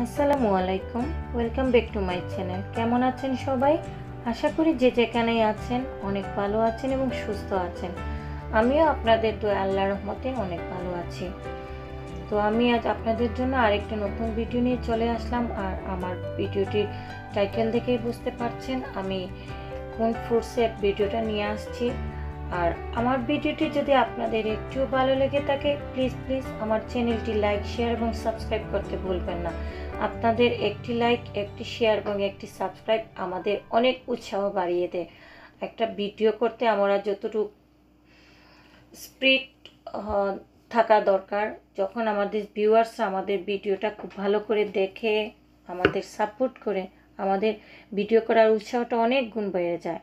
আসসালামু আলাইকুম, welcome back to my channel. কেমন আছেন সবাই? আশা করি যে যেখানেই আছেন অনেক ভালো আছেন এবং সুস্থ আছেন। আমিও আপনাদের দোয়া আল্লাহর রহমতে অনেক ভালো আছি। তো আমি আজ আপনাদের জন্য আরেকটা নতুন ভিডিও নিয়ে চলে আসলাম। আর আমার ভিডিওটির টাইটেল দেখেই বুঝতে পারছেন আমি কোন ফ্রুটসের ভিডিওটা নিয়ে আসছি। আর আমার ভিডিওটি যদি আপনাদের একটু ভালো লেগে থাকে প্লিজ আমার চ্যানেলটি লাইক, শেয়ার এবং সাবস্ক্রাইব করতে ভুলবেন না। আপনাদের একটি লাইক, একটি শেয়ার এবং একটি সাবস্ক্রাইব আমাদের অনেক উৎসাহ বাড়িয়ে দেয়। একটা ভিডিও করতে আমরা যতটুকু স্পিড থাকা দরকার, যখন আমাদের ভিউয়ার্সরা আমাদের ভিডিওটা খুব ভালো করে দেখে আমাদের সাপোর্ট করে, আমাদের ভিডিও করার উৎসাহটা অনেক গুণ বেড়ে যায়।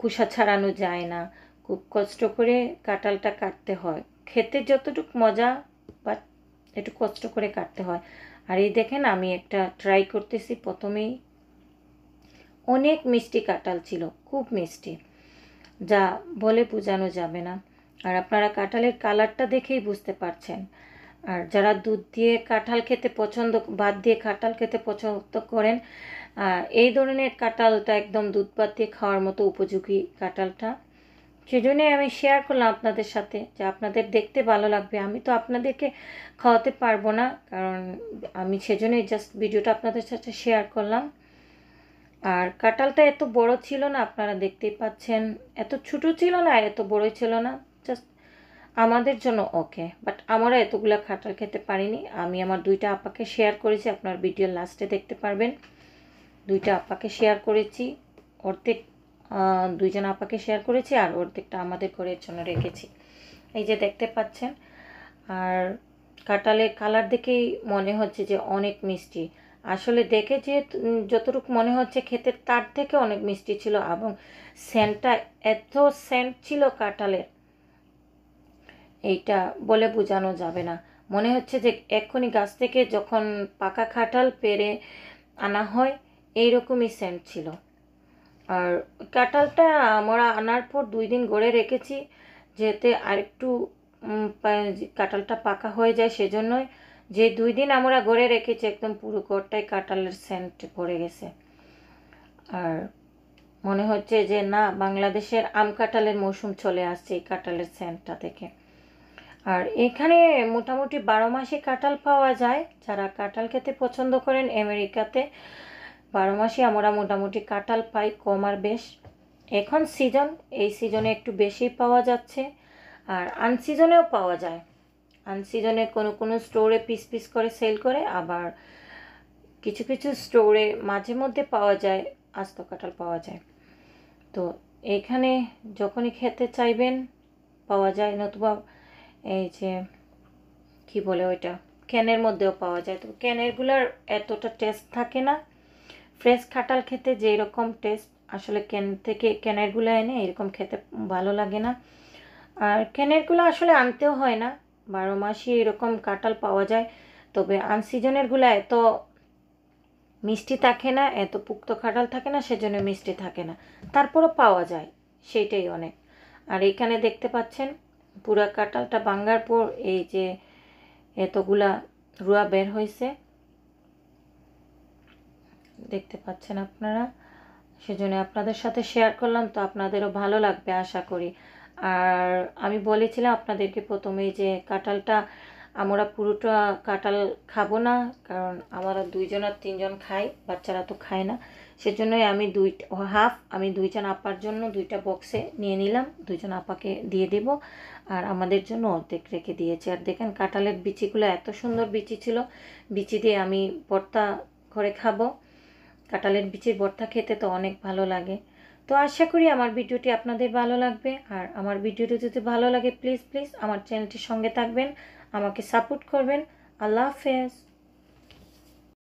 কুশা ছাড়ানো যায় না, খুব কষ্ট করে কাঁঠালটা কাটতে হয়। খেতে যতটুকু মজা বাট একটু কষ্ট করে কাটতে হয়। আর এই দেখেন আমি একটা ট্রাই করতেছি। প্রথমেই অনেক মিষ্টি কাঁঠাল ছিল, খুব মিষ্টি, যা বলে বোঝানো যাবে না। আর আপনারা কাঁঠালের কালারটা দেখেই বুঝতে পারছেন। আর যারা দুধ দিয়ে কাঁঠাল খেতে পছন্দ, ভাত দিয়ে কাঁঠাল খেতে পছন্দ করেন, এই ধরনের কাঁঠালটা একদম দুধ ভাত দিয়ে খাওয়ার মতো উপযোগী কাঁঠালটা। সেজন্যই আমি শেয়ার করলাম আপনাদের সাথে, যে আপনাদের দেখতে ভালো লাগবে। আমি তো আপনাদেরকে খাওয়াতে পারবো না, কারণ আমি সেজন্যই জাস্ট ভিডিওটা আপনাদের সাথে শেয়ার করলাম। আর কাঁঠালটা এত বড় ছিল না, আপনারা দেখতেই পাচ্ছেন, এত ছোটো ছিল না, এত বড়ই ছিল না, জাস্ট আমাদের জন্য ওকে। বাট আমরা এতগুলো কাঁঠাল খেতে পারিনি। আমি আমার দুইটা আপাকে শেয়ার করেছি, আপনার ভিডিওর লাস্টে দেখতে পারবেন। দুইটা আপাকে শেয়ার করেছি, অর্ধেক দুইজন আপাকে শেয়ার করেছি আর অর্ধেকটা আমাদের ঘরের জন্য রেখেছি, এই যে দেখতে পাচ্ছেন। আর কাঁঠালের কালার দেখেই মনে হচ্ছে যে অনেক মিষ্টি, আসলে দেখে যে যতটুকু মনে হচ্ছে খেতে তার থেকে অনেক মিষ্টি ছিল। এবং সেন্টটা এত সেন্ট ছিল কাঁঠালের, এইটা বলে বোঝানো যাবে না। মনে হচ্ছে যে এক্ষুনি গাছ থেকে যখন পাকা কাঁঠাল পেরে আনা হয় এইরকমই সেন্ট ছিল। আর কাঁঠালটা আমরা আনার পর 2 দিন গড়ে রেখেছি, যেতে আরেকটু কাঁঠালটা পাকা হয়ে যায়। সেজন্যই যে 2 দিন আমরা গড়ে রেখেছি, একদম পুরো ঘরটাই কাঁঠালের সেন্ট পড়ে গেছে। আর মনে হচ্ছে যে না, বাংলাদেশের আম কাঁঠালের মৌসুম চলে আসছে এই কাঁঠালের সেন্টটা থেকে। আর এখানে মোটামুটি 12 মাসে কাঁঠাল পাওয়া যায়। যারা কাঁঠাল খেতে পছন্দ করেন, আমেরিকাতে 12 মাসে আমরা মোটামুটি কাঁঠাল পাই, কম আর বেশ। এখন সিজন, এই সিজনে একটু বেশি পাওয়া যাচ্ছে। আর আনসিজনেও পাওয়া যায়। আনসিজনে কোনো কোনো স্টোরে পিস করে সেল করে, আবার কিছু কিছু স্টোরে মাঝে মধ্যে পাওয়া যায়, আস্ত কাঁঠাল পাওয়া যায়। তো এখানে যখনই খেতে চাইবেন পাওয়া যায়, নতুবা এই যে কি বলে ওইটা, ক্যানের মধ্যেও পাওয়া যায়। তো ক্যানেরগুলোর এতটা টেস্ট থাকে না, ফ্রেশ কাঁঠাল খেতে যে এরকম টেস্ট, আসলে ক্যানেরগুলো এনে এরকম খেতে ভালো লাগে না। আর ক্যানেরগুলো আসলে আনতেও হয় না, 12 মাসই এরকম কাঁঠাল পাওয়া যায়। তবে আনসিজনেরগুলো এত মিষ্টি থাকে না, এত পুক্ত কাঁঠাল থাকে না, সেজন্য মিষ্টি থাকে না, তারপরও পাওয়া যায়, সেইটাই অনেক। আর এখানে দেখতে পাচ্ছেন পুরা কাঁঠালটা ভাঙার পর এই যে এতগুলা রুয়া বের হয়েছে, দেখতে পাচ্ছেন আপনারা। সেজন্য আপনাদের সাথে শেয়ার করলাম, তো আপনাদেরও ভালো লাগবে আশা করি। আর আমি বলেছিলাম আপনাদেরকে প্রথমেই যে কাঁঠালটা আমরা পুরোটা কাঁঠাল খাবো না, কারণ আমরা 2 জন আর 3 জন খাই, বাচ্চারা তো খায় না। সেজন্যই আমি আমি 2 জন আপার জন্য 2টা বক্সে নিয়ে নিলাম, 2 জন আপাকে দিয়ে দেব, আর আমাদের জন্য অর্ধেক রেখে দিয়েছি। আর দেখেন কাঁঠালের বিচিগুলো এত সুন্দর বিচি ছিল, বিচি দিয়ে আমি ভর্তা করে খাবো। কাঁঠালের বিচির ভর্তা খেতে তো অনেক ভালো লাগে। তো আশা করি আমার ভিডিওটি আপনাদের ভালো লাগবে। আর আমার ভিডিওটি যদি ভালো লাগে প্লিজ আমার চ্যানেলটির সঙ্গে থাকবেন, আমাকে সাপোর্ট করবেন। আল্লাহ হাফেজ।